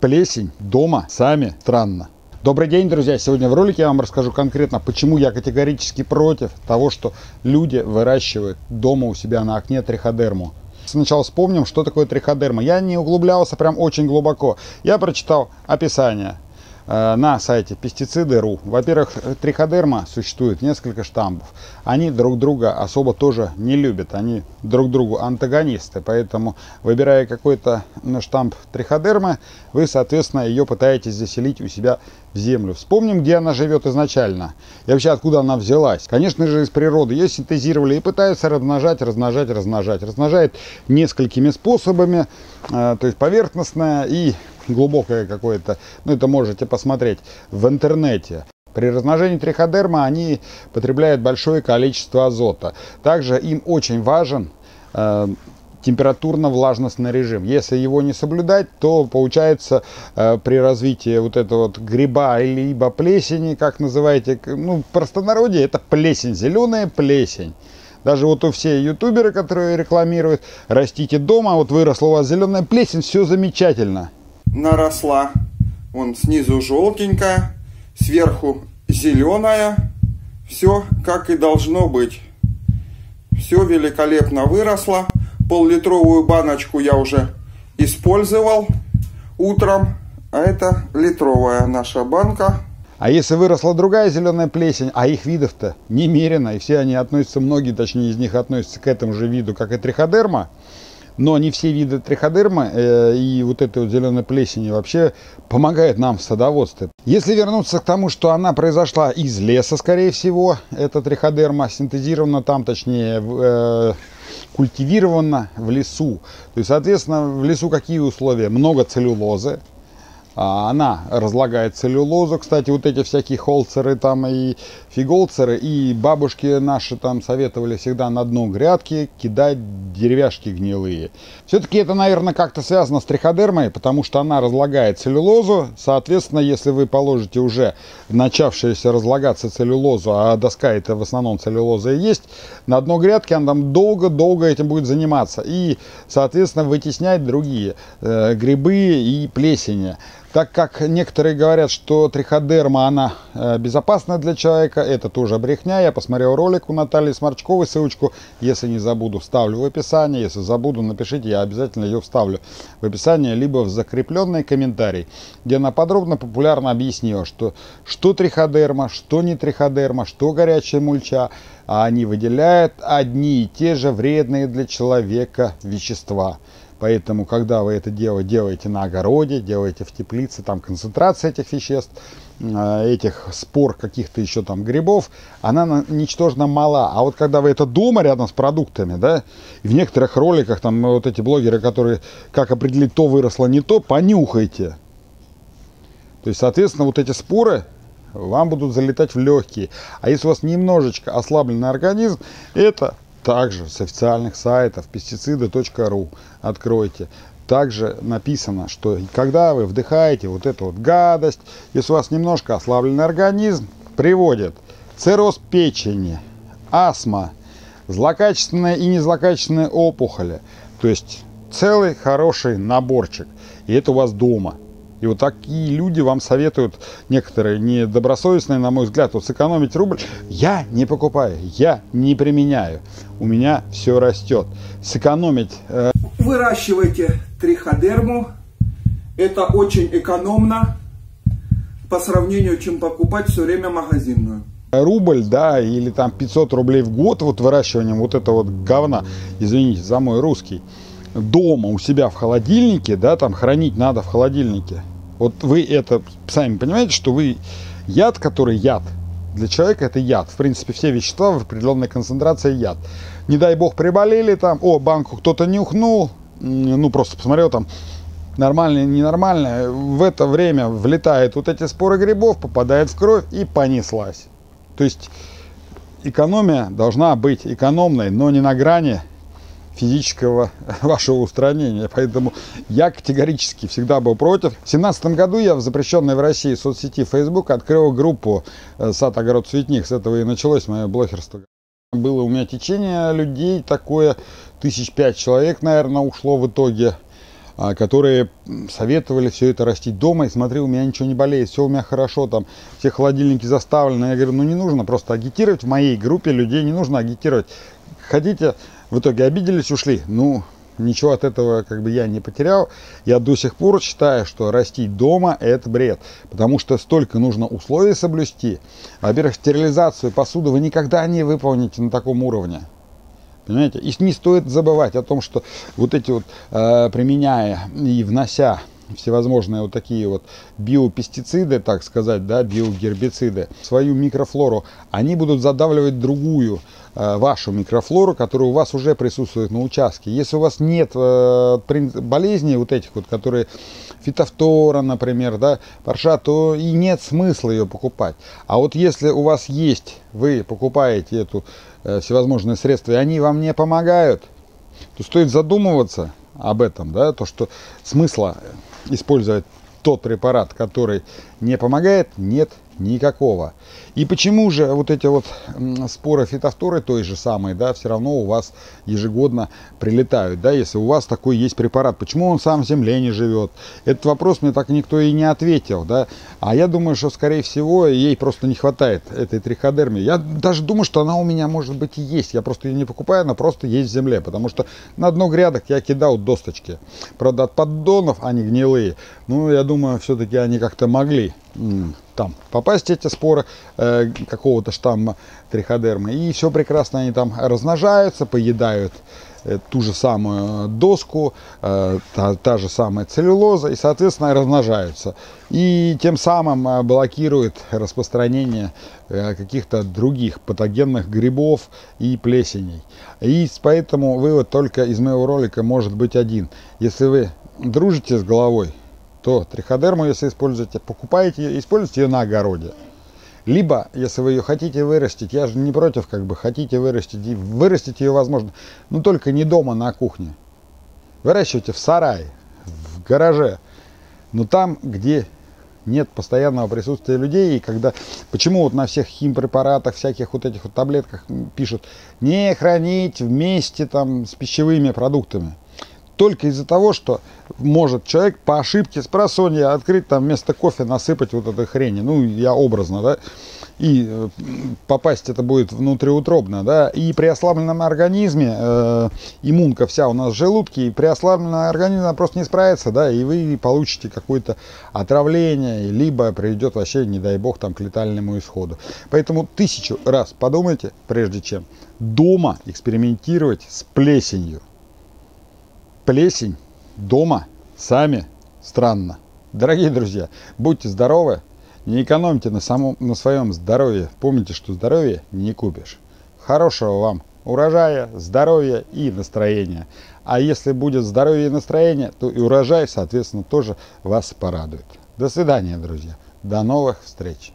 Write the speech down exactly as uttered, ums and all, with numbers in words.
плесень дома сами. Странно. Добрый день, друзья! Сегодня в ролике я вам расскажу конкретно, почему я категорически против того, что люди выращивают дома у себя на окне триходерму. Сначала вспомним, что такое триходерма. Я не углублялся прям очень глубоко. Я прочитал описание на сайте пестициды точка ру. Во-первых, триходерма существует несколько штаммов. Они друг друга особо тоже не любят. Они друг другу антагонисты. Поэтому, выбирая какой-то штамп триходермы, вы, соответственно, ее пытаетесь заселить у себя в землю. Вспомним, где она живет изначально. И вообще, откуда она взялась. Конечно же, из природы. Ее синтезировали и пытаются размножать, размножать, размножать. Размножает несколькими способами. То есть поверхностная и глубокое какое-то, ну это можете посмотреть в интернете. При размножении триходерма они потребляют большое количество азота. Также им очень важен э, температурно-влажностный режим. Если его не соблюдать, то получается э, при развитии вот этого вот гриба либо плесени, как называете, ну в простонародье это плесень, зеленая плесень. Даже вот у все ютуберы, которые рекламируют, растите дома, вот выросла у вас зеленая плесень, все замечательно. Наросла. Вон снизу желтенькая, сверху зеленая. Все как и должно быть. Все великолепно выросло. Пол-литровую баночку я уже использовал утром. А это литровая наша банка. А если выросла другая зеленая плесень, а их видов-то немерено, и все они относятся, многие точнее из них относятся к этому же виду, как и триходерма. Но не все виды триходермы э, и вот этой вот зеленой плесени вообще помогают нам в садоводстве. Если вернуться к тому, что она произошла из леса, скорее всего, эта триходерма синтезирована там, точнее, э, культивирована в лесу. То есть, соответственно, в лесу какие условия? Много целлюлозы. Она разлагает целлюлозу. Кстати, вот эти всякие холцеры там и фиголцеры, и бабушки наши там советовали всегда на дно грядки кидать деревяшки гнилые. Все-таки это, наверное, как-то связано с триходермой, потому что она разлагает целлюлозу. Соответственно, если вы положите уже начавшуюся разлагаться целлюлозу, а доска это в основном целлюлоза и есть, на дно грядки она там долго-долго этим будет заниматься. И, соответственно, вытеснять другие э, грибы и плесени. Так как некоторые говорят, что триходерма, она безопасна для человека, это тоже брехня. Я посмотрел ролик у Натальи Сморчковой, ссылочку, если не забуду, вставлю в описание. Если забуду, напишите, я обязательно ее вставлю в описание, либо в закрепленный комментарий, где она подробно, популярно объяснила, что, что триходерма, что не триходерма, что горячая мульча. А они выделяют одни и те же вредные для человека вещества. Поэтому, когда вы это дело делаете на огороде, делаете в теплице, там концентрация этих веществ, этих спор каких-то еще там грибов, она ничтожно мала. А вот когда вы это дома рядом с продуктами, да, и в некоторых роликах там вот эти блогеры, которые как определить то выросло, не то, понюхайте. То есть, соответственно, вот эти споры вам будут залетать в легкие. А если у вас немножечко ослабленный организм, это... Также с официальных сайтов пестициды точка ру откройте. Также написано, что когда вы вдыхаете вот эту вот гадость, если у вас немножко ослабленный организм, приводит цирроз печени, астма, злокачественные и незлокачественные опухоли. То есть целый хороший наборчик. И это у вас дома. И вот такие люди вам советуют, некоторые недобросовестные, на мой взгляд, вот сэкономить рубль. Я не покупаю, я не применяю. У меня все растет. Сэкономить... Э... Выращивайте триходерму. Это очень экономно по сравнению, чем покупать все время магазинную. Рубль, да, или там пятьсот рублей в год вот выращиванием вот этого вот говна, извините за мой русский. Дома у себя в холодильнике, да, там хранить надо в холодильнике. Вот вы это сами понимаете, что вы яд, который яд для человека, это яд. В принципе, все вещества в определенной концентрации яд. Не дай бог приболели там, о, банку кто-то нюхнул, ну просто посмотрел там, нормально, ненормально. В это время влетают вот эти споры грибов, попадает в кровь и понеслась. То есть экономия должна быть экономной, но не на грани физического вашего устранения. Поэтому я категорически всегда был против. В две тысячи семнадцатом году я в запрещенной в России соцсети Facebook открыл группу «Сад, огород, цветник». С этого и началось мое блогерство. Было у меня течение людей такое, тысяч пять человек, наверное, ушло в итоге. которые советовали все это растить дома, и смотри, у меня ничего не болеет, все у меня хорошо, там все холодильники заставлены. Я говорю, ну не нужно просто агитировать, в моей группе людей не нужно агитировать. Хотите, в итоге обиделись, ушли. Ну, ничего от этого как бы я не потерял. Я до сих пор считаю, что растить дома – это бред. Потому что столько нужно условий соблюсти. Во-первых, стерилизацию посуды вы никогда не выполните на таком уровне. Понимаете? И не стоит забывать о том, что вот эти вот, э, применяя и внося всевозможные вот такие вот биопестициды, так сказать, да, биогербициды, свою микрофлору, они будут задавливать другую, э, вашу микрофлору, которая у вас уже присутствует на участке. Если у вас нет э, болезней вот этих вот, которые фитофтора, например, да, парша, то и нет смысла ее покупать. А вот если у вас есть, вы покупаете эту э, всевозможные средства, и они вам не помогают, то стоит задумываться об этом, да, то, что смысла использовать тот препарат, который не помогает, нет никакого. И почему же вот эти вот споры фитофторы той же самой, да, все равно у вас ежегодно прилетают, да, если у вас такой есть препарат, почему он сам в земле не живет? Этот вопрос мне так никто и не ответил, да, а я думаю, что, скорее всего, ей просто не хватает, этой триходермии. Я даже думаю, что она у меня, может быть, и есть, я просто ее не покупаю, она просто есть в земле, потому что на дно грядок я кидал досточки, правда, от поддонов, они гнилые, ну, я думаю, все-таки они как-то могли там попасть, эти споры э, какого-то штамма триходермы, и все прекрасно, они там размножаются, поедают э, ту же самую доску, э, та, та же самая целлюлоза, и соответственно размножаются, и тем самым э, блокирует распространение э, каких-то других патогенных грибов и плесеней. И поэтому вывод только из моего ролика может быть один: если вы дружите с головой, то триходерму, если используете, покупаете ее, используйте ее на огороде. Либо, если вы ее хотите вырастить, я же не против, как бы, хотите вырастить, и вырастить ее возможно, но только не дома, на кухне. Выращивайте в сарае, в гараже, но там, где нет постоянного присутствия людей, и когда, почему вот на всех химпрепаратах, всяких вот этих вот таблетках пишут, не хранить вместе там с пищевыми продуктами. Только из-за того, что может человек по ошибке с просонья открыть там вместо кофе, насыпать вот этой хрени, ну я образно, да, и попасть это будет внутриутробно, да, и при ослабленном организме э, иммунка вся у нас в желудке, и при ослабленном организме просто не справится, да, и вы получите какое-то отравление, либо приведет вообще, не дай бог, там к летальному исходу. Поэтому тысячу раз подумайте, прежде чем дома экспериментировать с плесенью. Плесень дома сами странно. Дорогие друзья, будьте здоровы, не экономьте на, самом, на своем здоровье. Помните, что здоровье не купишь. Хорошего вам урожая, здоровья и настроения. А если будет здоровье и настроение, то и урожай, соответственно, тоже вас порадует. До свидания, друзья. До новых встреч.